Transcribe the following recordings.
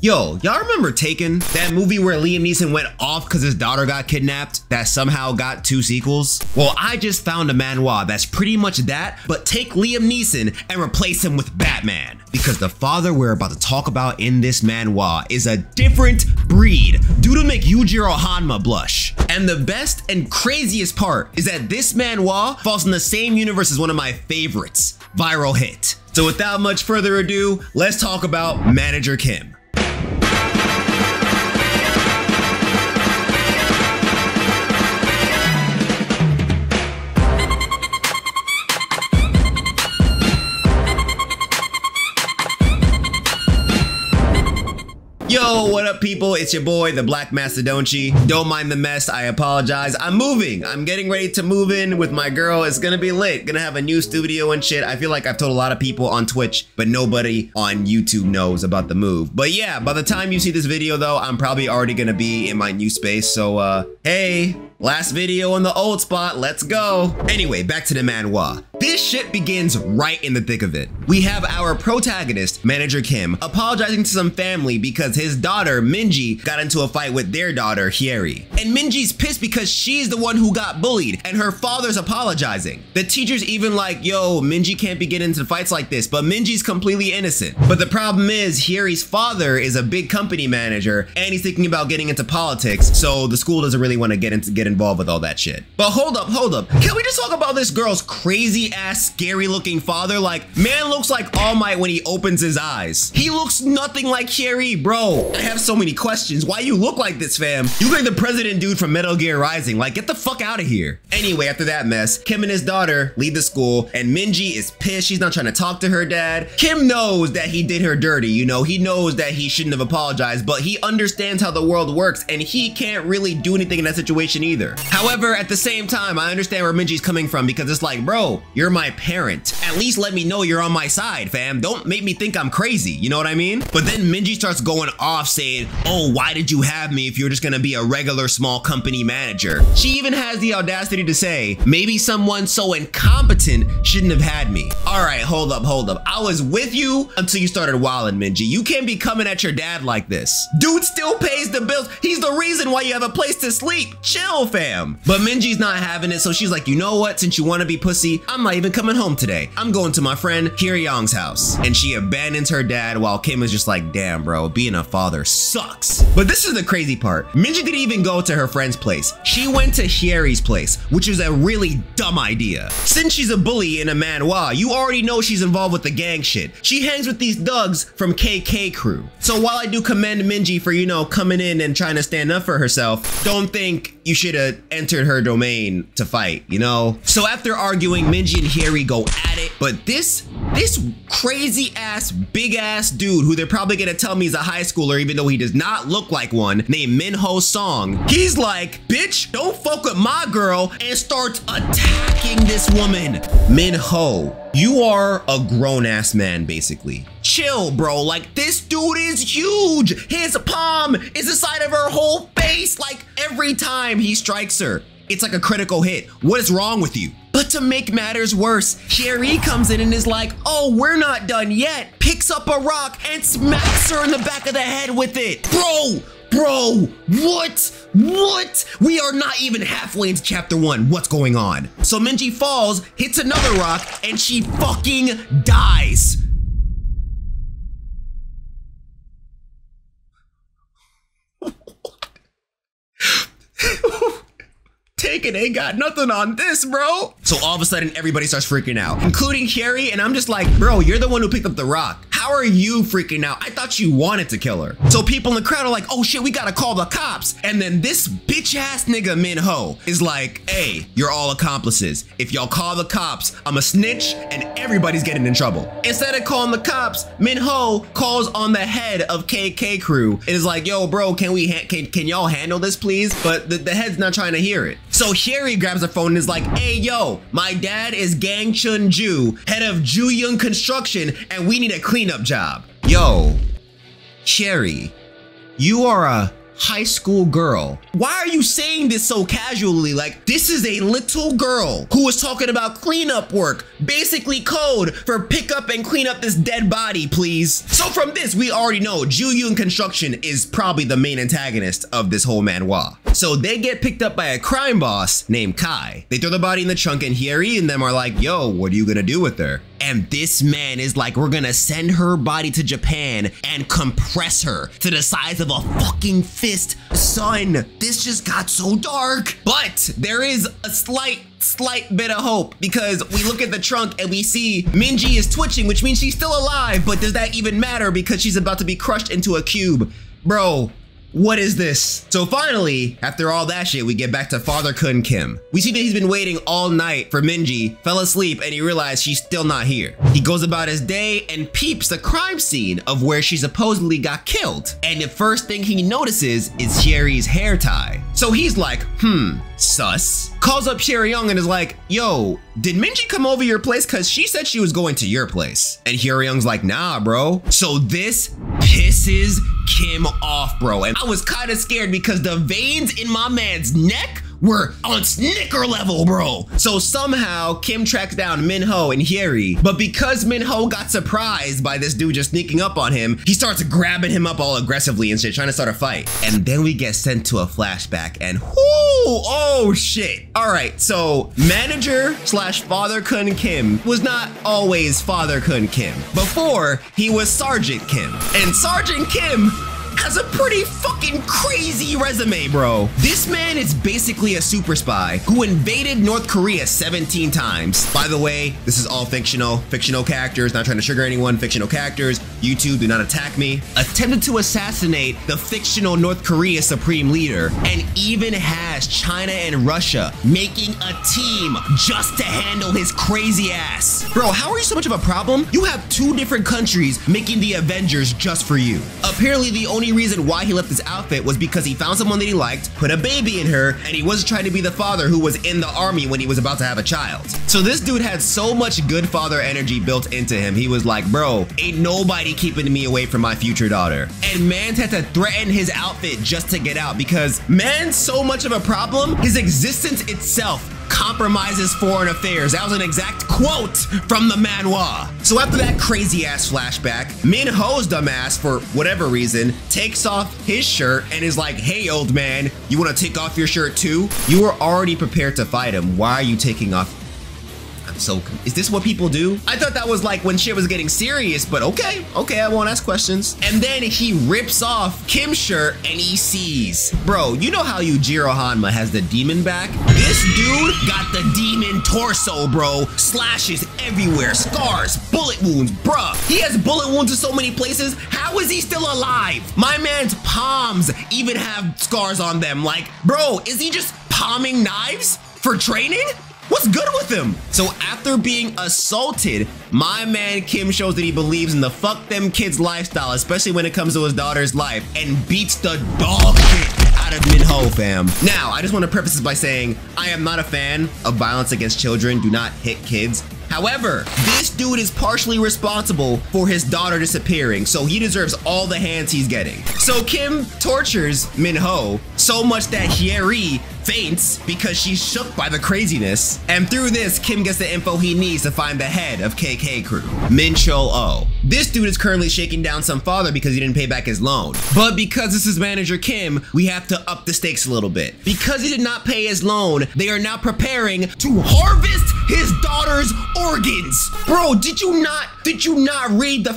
Yo, y'all remember Taken? That movie where Liam Neeson went off because his daughter got kidnapped that somehow got 2 sequels? Well, I just found a manhwa that's pretty much that, but take Liam Neeson and replace him with Batman. Because the father we're about to talk about in this manhwa is a different breed, due to make Yujiro Hanma blush. And the best and craziest part is that this manhwa falls in the same universe as one of my favorites, Viral Hit. So without much further ado, let's talk about Manager Kim. Yo, what up people, it's your boy, The Black Mastadonte. Don't mind the mess, I apologize. I'm moving, I'm getting ready to move in with my girl. It's gonna be lit, gonna have a new studio and shit. I feel like I've told a lot of people on Twitch, but nobody on YouTube knows about the move. But yeah, by the time you see this video though, I'm probably already gonna be in my new space, so hey. Last video in the old spot, let's go. Anyway, back to the manhwa. This shit begins right in the thick of it. We have our protagonist, Manager Kim, apologizing to some family because his daughter, Minji, got into a fight with their daughter, Hyeri. And Minji's pissed because she's the one who got bullied and her father's apologizing. The teacher's even like, yo, Minji can't be getting into fights like this, but Minji's completely innocent. But the problem is, Hyeri's father is a big company manager and he's thinking about getting into politics, so the school doesn't really want to get involved with all that shit. But hold up. Can we just talk about this girl's crazy ass, scary looking father? Like, man looks like All Might when he opens his eyes. He looks nothing like Hyeri, bro. I have so many questions. Why you look like this, fam? You look like the president dude from Metal Gear Rising. Like, get the fuck out of here. Anyway, after that mess, Kim and his daughter leave the school and Minji is pissed. She's not trying to talk to her dad. Kim knows that he did her dirty, you know? He knows that he shouldn't have apologized, but he understands how the world works and he can't really do anything in that situation either. However, at the same time, I understand where Minji's coming from because it's like, bro, you're my parent. At least let me know you're on my side, fam. Don't make me think I'm crazy, you know what I mean? But then Minji starts going off saying, oh, why did you have me if you're just gonna be a regular small company manager? She even has the audacity to say, maybe someone so incompetent shouldn't have had me. All right, hold up. I was with you until you started wilding, Minji. You can't be coming at your dad like this. Dude still pays the bills. He's the reason why you have a place to sleep. Chill, fam. But Minji's not having it, so she's like, you know what, since you want to be pussy, I'm not even coming home today. I'm going to my friend Hyeri Young's house. And she abandons her dad while Kim is just like, damn bro, being a father sucks. But this is the crazy part. Minji didn't even go to her friend's place. She went to Hyeri's place, which is a really dumb idea. Since she's a bully in a manhwa, you already know she's involved with the gang shit. She hangs with these thugs from KK crew. So while I do commend Minji for, you know, coming in and trying to stand up for herself, don't think you should have entered her domain to fight, you know? So after arguing, Minji and Hyeri go at it, but this crazy ass, big ass dude who they're probably gonna tell me is a high schooler even though he does not look like one, named Manhwa Song, he's like, bitch, don't fuck with my girl, and starts attacking this woman. Manhwa, you are a grown ass man, basically. Chill, bro. Like, this dude is huge. His palm is the side of her whole face. Like, every time he strikes her, it's like a critical hit. What is wrong with you? But to make matters worse, Hyeri comes in and is like, oh, we're not done yet. Picks up a rock and smacks her in the back of the head with it. Bro, what? We are not even halfway into chapter 1. What's going on? So Minji falls, hits another rock, and she fucking dies. Taken ain't got nothing on this, bro. So all of a sudden, everybody starts freaking out, including Hyeri, and I'm just like, bro, you're the one who picked up the rock. How are you freaking out? I thought you wanted to kill her. So people in the crowd are like, oh shit, we gotta call the cops. And then this bitch ass nigga, Manhwa, is like, hey, you're all accomplices. If y'all call the cops, I'm a snitch and everybody's getting in trouble. Instead of calling the cops, Manhwa calls on the head of KK crew and is like, yo, bro, can y'all handle this, please? But the head's not trying to hear it. So Hyeri grabs her phone and is like, hey, yo, my dad is Kang Chun-ju, head of Ju Young Construction, and we need a cleanup job. Yo, Hyeri, you are a high school girl. Why are you saying this so casually? Like, this is a little girl who was talking about cleanup work, basically code for pick up and clean up this dead body, please. So from this, we already know Ju Young Construction is probably the main antagonist of this whole manhwa. So they get picked up by a crime boss named Kai. They throw the body in the trunk and Hyeri and them are like, yo, what are you gonna do with her? And this man is like, we're gonna send her body to Japan and compress her to the size of a fucking fist. Son, this just got so dark. But there is a slight bit of hope, because we look at the trunk and we see Minji is twitching, which means she's still alive. But does that even matter, because she's about to be crushed into a cube? Bro, what is this? So finally, after all that shit, we get back to Father Kun Kim. We see that he's been waiting all night for Minji, fell asleep, and he realized she's still not here. He goes about his day and peeps the crime scene of where she supposedly got killed. And the first thing he notices is Sherry's hair tie. So he's like, sus. Calls up Hyeri Young and is like, yo, did Minji come over your place? Cause she said she was going to your place. And Hyeri Young's like, nah, bro. So this pisses Kim off, bro. And I was kind of scared because the veins in my man's neck were on snicker level, bro. So somehow Kim tracks down Minho and Hyeri, but because Minho got surprised by this dude just sneaking up on him, he starts grabbing him up all aggressively and shit, trying to start a fight. And then we get sent to a flashback and whoo, oh shit. All right, so manager slash Father Kun Kim was not always Father Kun Kim. Before, he was Sergeant Kim, and Sergeant Kim has a pretty fucking crazy resume, bro. This man is basically a super spy who invaded North Korea 17 times. By the way, this is all fictional characters, not trying to trigger anyone, fictional characters. YouTube, do not attack me. Attempted to assassinate the fictional North Korea supreme leader, and even has China and Russia making a team just to handle his crazy ass. Bro, how are you so much of a problem? You have two different countries making the Avengers just for you. Apparently the only reason why he left his outfit was because he found someone that he liked, put a baby in her, and he wasn't trying to be the father who was in the army when he was about to have a child. So this dude had so much good father energy built into him. He was like, bro, ain't nobody keeping me away from my future daughter. And man's had to threaten his outfit just to get out, because man's so much of a problem, his existence itself compromises foreign affairs. That was an exact quote from the manhwa. So after that crazy ass flashback, Minho's dumbass, for whatever reason, takes off his shirt and is like, hey, old man, you wanna take off your shirt too? You were already prepared to fight him. Why are you taking off? So is this what people do? I thought that was like when shit was getting serious, but okay, I won't ask questions. And then he rips off Kim's shirt and he sees. Bro, you know how Yujiro Hanma has the demon back? This dude got the demon torso, bro. Slashes everywhere, scars, bullet wounds, bruh. He has bullet wounds in so many places. How is he still alive? My man's palms even have scars on them. Like, bro, is he just palming knives for training? What's good with him? So after being assaulted, my man Kim shows that he believes in the fuck them kids lifestyle, especially when it comes to his daughter's life, and beats the dog shit out of Minho, fam. Now, I just want to preface this by saying, I am not a fan of violence against children. Do not hit kids. However, this dude is partially responsible for his daughter disappearing, so he deserves all the hands he's getting. So Kim tortures Minho so much that Hyeri faints because she's shook by the craziness. And through this, Kim gets the info he needs to find the head of KK crew, Min Chol-oh. This dude is currently shaking down some father because he didn't pay back his loan. But because this is Manager Kim, we have to up the stakes a little bit. Because he did not pay his loan, they are now preparing to harvest his daughter's organs. Bro, did you not read the,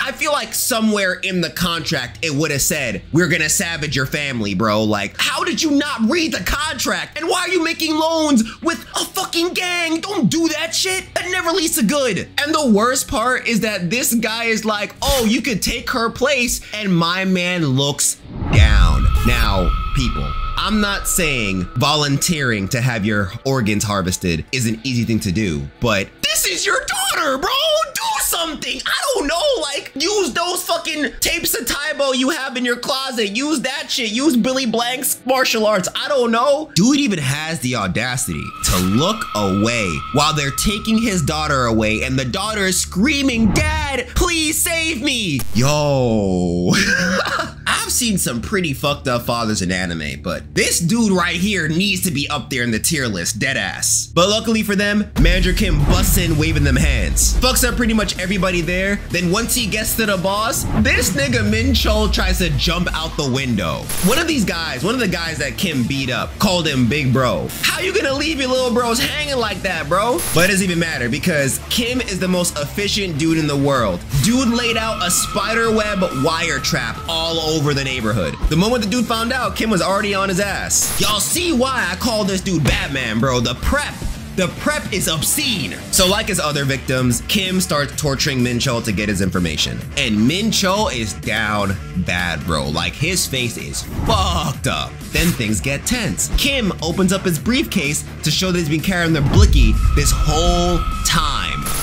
I feel like somewhere in the contract, it would have said, we're gonna savage your family, bro. Like, how did you not read the contract? And why are you making loans with a fucking gang? Don't do that shit. That never leads to good. And the worst part is that this guy is like, oh, you could take her place. And my man looks down. Now, people, I'm not saying volunteering to have your organs harvested is an easy thing to do, but this is your daughter, bro. Do something. I don't know. Like, use those fucking tapes of Taibo you have in your closet. Use that shit. Use Billy Blank's martial arts. I don't know. Dude even has the audacity to look away while they're taking his daughter away, and the daughter is screaming, Dad, please save me. Yo. seen some pretty fucked up fathers in anime, but this dude right here needs to be up there in the tier list, deadass. But luckily for them, Manager Kim busts in waving them hands, fucks up pretty much everybody there. Then once he gets to the boss, this nigga Min Chol tries to jump out the window. One of the guys that Kim beat up, called him Big Bro. How you gonna leave your little bros hanging like that, bro? But it doesn't even matter because Kim is the most efficient dude in the world. Dude laid out a spider web wire trap all over the neighborhood. The moment the dude found out, Kim was already on his ass. Y'all see why I call this dude Batman, bro? The prep is obscene. So like his other victims, Kim starts torturing Min Chol to get his information. And Min Chol is down bad, bro. Like his face is fucked up. Then things get tense. Kim opens up his briefcase to show that he's been carrying the blicky this whole time.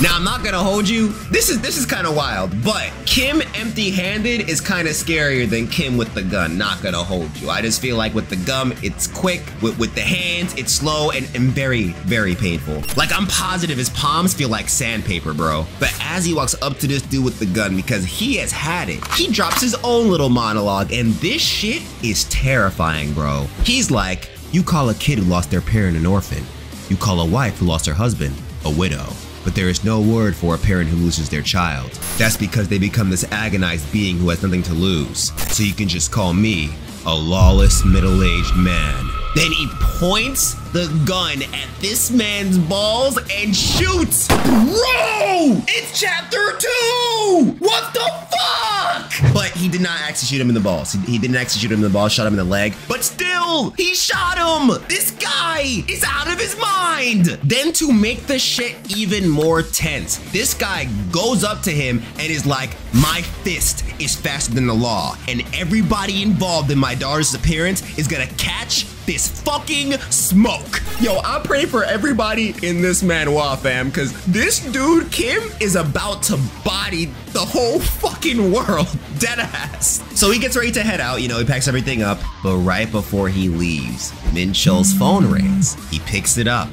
Now I'm not gonna hold you, this is kind of wild, but Kim empty-handed is kind of scarier than Kim with the gun, not gonna hold you. I just feel like with the gun, it's quick, with the hands, it's slow and very, very painful. Like I'm positive his palms feel like sandpaper, bro. But as he walks up to this dude with the gun, because he has had it, he drops his own little monologue, and this shit is terrifying, bro. He's like, you call a kid who lost their parent an orphan. You call a wife who lost her husband a widow. But there is no word for a parent who loses their child. That's because they become this agonized being who has nothing to lose. So you can just call me a lawless middle-aged man. Then he points the gun at this man's balls and shoots. Bro, it's chapter 2. What the fuck? But he did not actually shoot him in the balls. He didn't actually shoot him in the balls, shot him in the leg. But still, he shot him. This guy is out of his mind. Then to make the shit even more tense, this guy goes up to him and is like, my fist is faster than the law. And everybody involved in my daughter's appearance is gonna catch this fucking smoke. Yo, I pray for everybody in this manhwa, fam, because this dude, Kim, is about to body the whole fucking world, deadass. So he gets ready to head out, you know, he packs everything up, but right before he leaves, Min Chol's phone rings. He picks it up,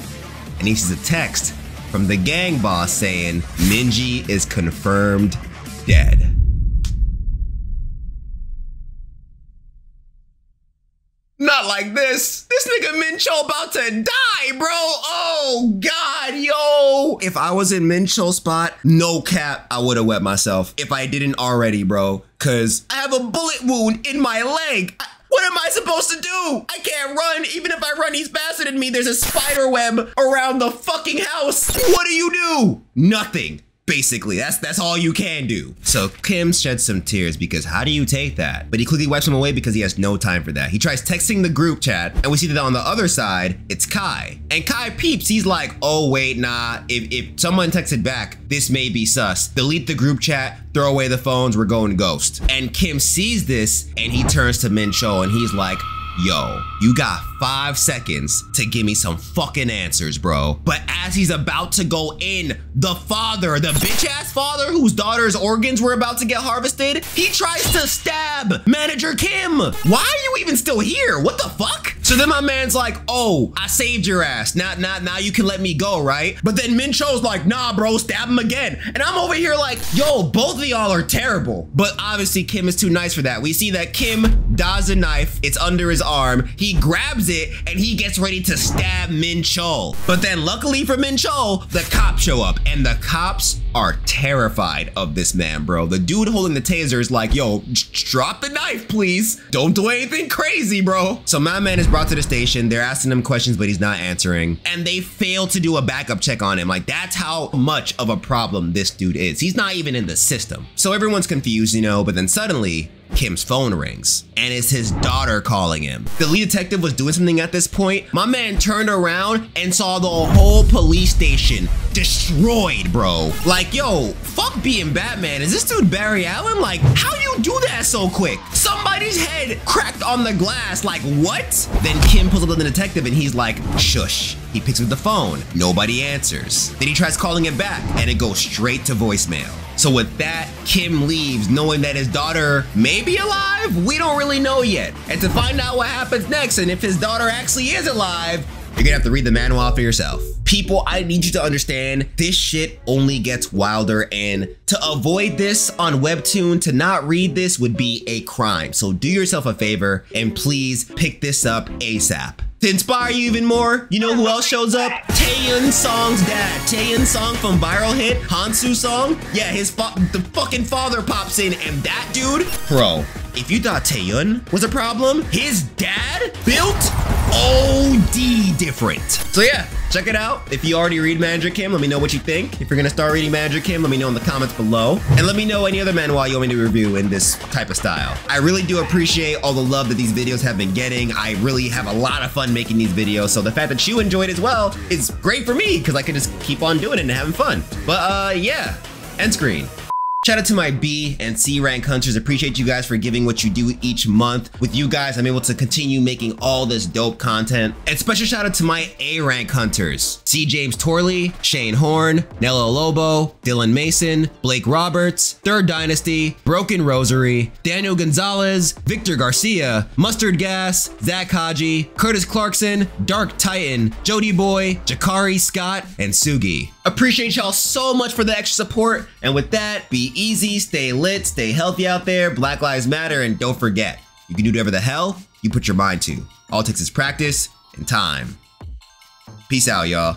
and he sees a text from the gang boss saying, Minji is confirmed dead. Not like this. This nigga Min Chol about to die, bro. Oh God, yo. If I was in Min Chol's spot, no cap, I would have wept myself if I didn't already, bro. Cause I have a bullet wound in my leg. What am I supposed to do? I can't run. Even if I run, he's faster than me. There's a spider web around the fucking house. What do you do? Nothing. Basically, that's all you can do. So Kim sheds some tears because how do you take that? But he quickly wipes them away because he has no time for that. He tries texting the group chat and we see that on the other side, it's Kai. And Kai peeps, he's like, oh wait, nah, if someone texted back, this may be sus. Delete the group chat, throw away the phones, we're going ghost. And Kim sees this and he turns to Min Chol and he's like, yo, you got 5 seconds to give me some fucking answers, bro. But as he's about to go in, the father, the bitch ass father whose daughter's organs were about to get harvested, he tries to stab Manager Kim. Why are you even still here? What the fuck? So then my man's like, oh, I saved your ass. Now you can let me go, right? But then Min Chol's like, nah, bro, stab him again. And I'm over here like, yo, both of y'all are terrible. But obviously Kim is too nice for that. We see that Kim dodges a knife. It's under his arm. He grabs it and he gets ready to stab Min Chol. But then luckily for Min Chol, the cops show up and the cops are terrified of this man, bro. The dude holding the taser is like, yo, drop the knife, please. Don't do anything crazy, bro. So my man is brought to the station. They're asking him questions, but he's not answering. And they fail to do a backup check on him. Like that's how much of a problem this dude is. He's not even in the system. So everyone's confused, you know, but then suddenly, Kim's phone rings and it's his daughter calling him. The lead detective was doing something at this point. My man turned around and saw the whole police station destroyed, bro. Like, yo, fuck being Batman. Is this dude Barry Allen? Like, how you do that so quick? Somebody's head cracked on the glass. Like, what? Then Kim pulls up to the detective and he's like, shush. He picks up the phone. Nobody answers. Then he tries calling it back and it goes straight to voicemail. So with that, Kim leaves knowing that his daughter may be alive. We don't really know yet. And to find out what happens next and if his daughter actually is alive, You're gonna have to read the manhwa for yourself. People, I need you to understand, this shit only gets wilder, and to avoid this on WEBTOON, to not read this would be a crime. So do yourself a favor and please pick this up ASAP. To inspire you even more, you know who else shows up? Taeyun Song's dad. Taeyun Song from Viral Hit, Hansu Song. Yeah, his fucking father pops in, and that dude, bro, if you thought Taeyun was a problem, his dad built OD different. So yeah, check it out. If you already read Manager Kim, let me know what you think. If you're gonna start reading Manager Kim, let me know in the comments below. And let me know any other manhwa you want me to review in this type of style. I really do appreciate all the love that these videos have been getting. I really have a lot of fun making these videos. So the fact that you enjoyed as well is great for me, because I can just keep on doing it and having fun. But yeah, end screen. Shout out to my B and C rank hunters. Appreciate you guys for giving what you do each month. With you guys, I'm able to continue making all this dope content. And special shout out to my A rank hunters. C. James Torley, Shane Horn, Nello Lobo, Dylan Mason, Blake Roberts, Third Dynasty, Broken Rosary, Daniel Gonzalez, Victor Garcia, Mustard Gas, Zach Haji, Curtis Clarkson, Dark Titan, Jody Boy, Jakari Scott, and Sugi. Appreciate y'all so much for the extra support. And with that, be easy, stay lit, stay healthy out there. Black Lives Matter, and don't forget, you can do whatever the hell you put your mind to. All it takes is practice and time. Peace out, y'all.